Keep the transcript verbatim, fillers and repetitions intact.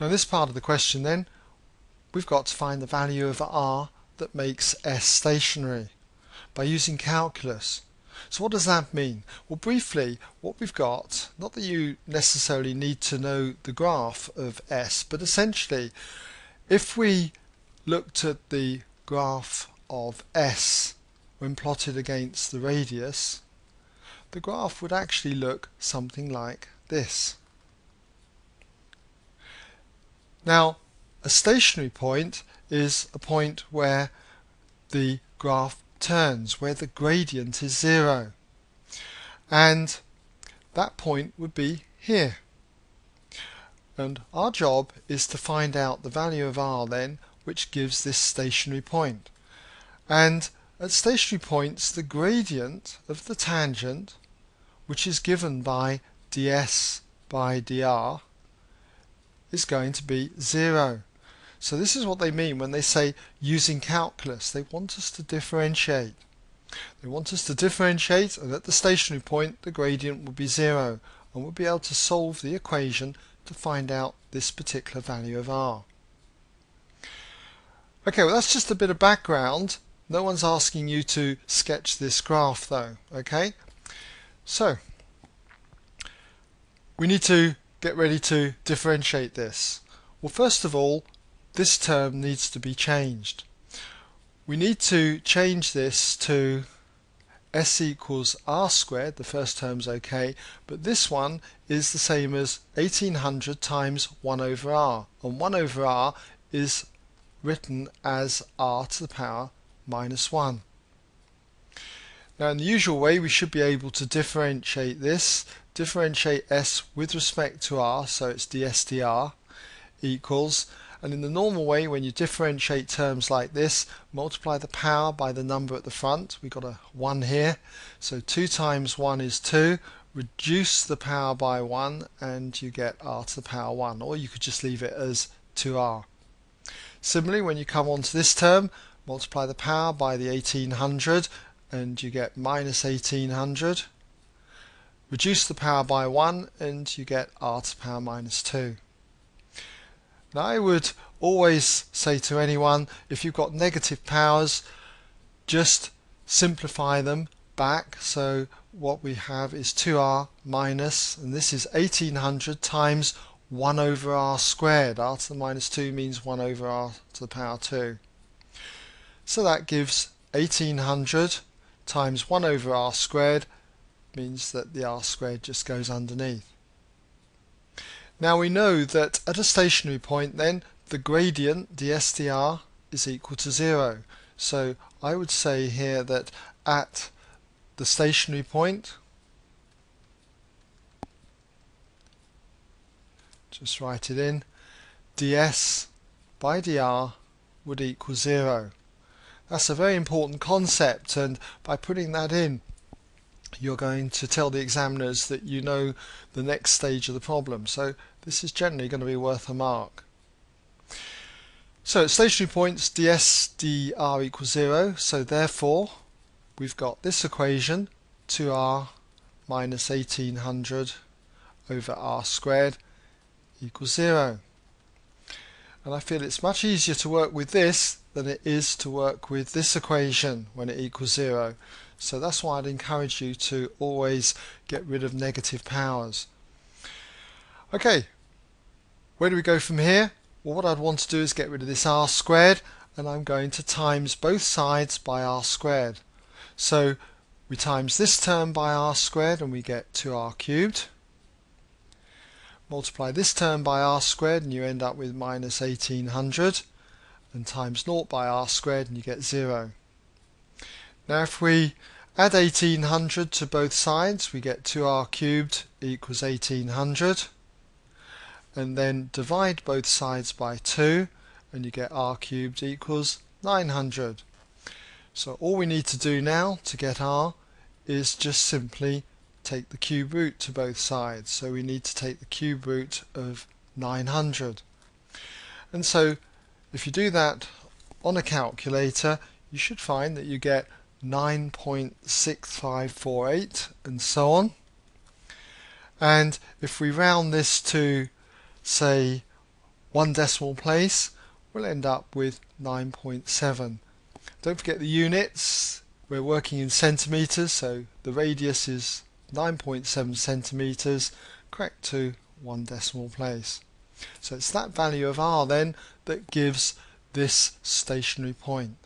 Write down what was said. Now this part of the question then, we've got to find the value of R that makes S stationary by using calculus. So what does that mean? Well, briefly, what we've got, not that you necessarily need to know the graph of S, but essentially if we looked at the graph of S when plotted against the radius, the graph would actually look something like this. Now, a stationary point is a point where the graph turns, where the gradient is zero, and that point would be here. And our job is to find out the value of R then which gives this stationary point. And at stationary points, the gradient of the tangent, which is given by ds by dr, is going to be zero. So this is what they mean when they say using calculus. They want us to differentiate. They want us to differentiate, and at the stationary point the gradient will be zero, and we'll be able to solve the equation to find out this particular value of R. Okay, well that's just a bit of background. No one's asking you to sketch this graph though, okay? So we need to get ready to differentiate this. Well, first of all, this term needs to be changed. We need to change this to S equals R squared. The first term's okay, but this one is the same as eighteen hundred times one over R, and one over R is written as R to the power minus one. Now, in the usual way, we should be able to differentiate this, differentiate S with respect to R, so it's ds dr equals, and in the normal way, when you differentiate terms like this, multiply the power by the number at the front. We've got a one here, so two times one is two, reduce the power by one, and you get R to the power one, or you could just leave it as two R. Similarly, when you come onto this term, multiply the power by the eighteen hundred, and you get minus eighteen hundred. Reduce the power by one, and you get R to the power minus two. Now, I would always say to anyone, if you've got negative powers, just simplify them back. So what we have is two R minus, and this is eighteen hundred times one over R squared. R to the minus two means one over R to the power two. So that gives eighteen hundred times one over R squared, means that the R squared just goes underneath. Now we know that at a stationary point then the gradient ds dr is equal to zero. So I would say here that at the stationary point, just write it in, ds by dr would equal zero. That's a very important concept, and by putting that in you're going to tell the examiners that you know the next stage of the problem. So this is generally going to be worth a mark. So at stationary points, ds dr equals zero, so therefore we've got this equation, two R minus eighteen hundred over R squared equals zero. And I feel it's much easier to work with this than it is to work with this equation when it equals zero. So that's why I'd encourage you to always get rid of negative powers. Okay, where do we go from here? Well, what I'd want to do is get rid of this R squared, and I'm going to times both sides by R squared. So we times this term by R squared and we get two R cubed. Multiply this term by R squared and you end up with minus eighteen hundred, and times zero by R squared and you get zero. Now if we add eighteen hundred to both sides, we get two R cubed equals eighteen hundred, and then divide both sides by two and you get R cubed equals nine hundred. So all we need to do now to get R is just simply take the cube root to both sides. So we need to take the cube root of nine hundred. And so if you do that on a calculator, you should find that you get nine point six five four eight and so on. And if we round this to say one decimal place, we'll end up with nine point seven. Don't forget the units. We're working in centimetres, so the radius is nine point seven centimetres, correct to one decimal place. So it's that value of r then that gives this stationary point.